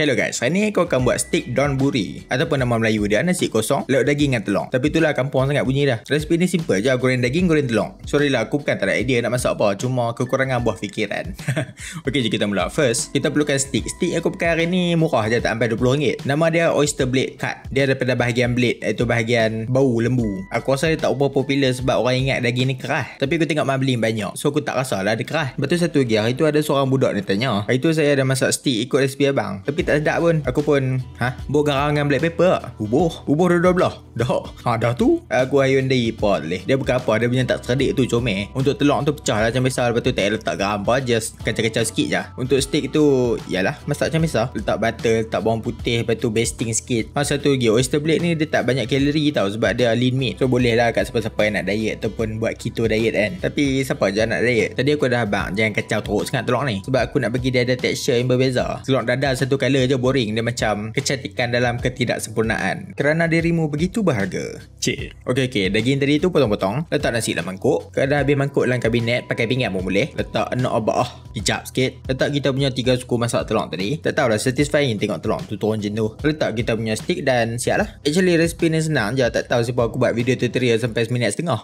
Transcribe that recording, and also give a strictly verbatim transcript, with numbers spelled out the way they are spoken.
Hello guys, hari ni aku akan buat steak donburi ataupun nama Melayu dia nasi kosong, lauk daging dengan telur. Tapi itulah kampung sangat bunyi dah. Resipi ni simple je, goreng daging, goreng telur. Sorry lah, aku bukan tak ada idea nak masak apa, cuma kekurangan buah fikiran. Okey, jom kita mula. First, kita perlukan steak. Steak aku pakai hari ni murah je, tak sampai dua puluh ringgit. Nama dia oyster blade cut. Dia daripada bahagian blade, iaitu bahagian bau lembu. Aku rasa dia tak over popular sebab orang ingat daging ni keras. Tapi aku tengok mak beli banyak, so aku tak rasa lah dia keras. Lepas tu satu lagi, hari tu ada seorang budak ni tanya, "Hari tu saya ada masak steak ikut resipi abang, tapi tak sedap pun." Aku pun, "Ha? Buah garang dengan black pepper tak? Ubuh? Ubuh dua-dua belah? Dah? Ha, dah tu?" Aku ayun dia pot leh. Dia bukan apa, dia punya tak seradik tu comel. Untuk telur tu pecah lah macam biasa. Lepas tu tak letak garam apa, just kacau-kacau sikit je. Untuk steak tu, yalah, masak macam biasa. Letak butter, letak bawang putih, lepas tu basting sikit. Ha, satu lagi, oyster blade ni dia tak banyak kalori tau sebab dia lean meat. So boleh lah kat siapa-siapa yang nak diet ataupun buat keto diet kan. Tapi siapa je nak diet? Tadi aku dah abang, jangan kacau teruk sangat telur ni. Sebab aku nak bagi dia ada texture yang berbeza. Telur dadar satu color je boring, dia macam kecantikan dalam ketidaksempurnaan kerana dirimu begitu berharga. Cik. Okey okey, daging tadi tu potong-potong, letak nasi dalam mangkuk. Kalau dah habis mangkuk dalam kabinet, pakai pinggan pun boleh. Letak enak abah, hijab sikit. Letak kita punya tiga suku masak telur tadi. Tak tahulah, satisfying tengok telur tu turun macam tu. Letak kita punya steak dan siap lah. Actually resipi ni senang je, tak tahu sebab aku buat video tutorial sampai seminit setengah.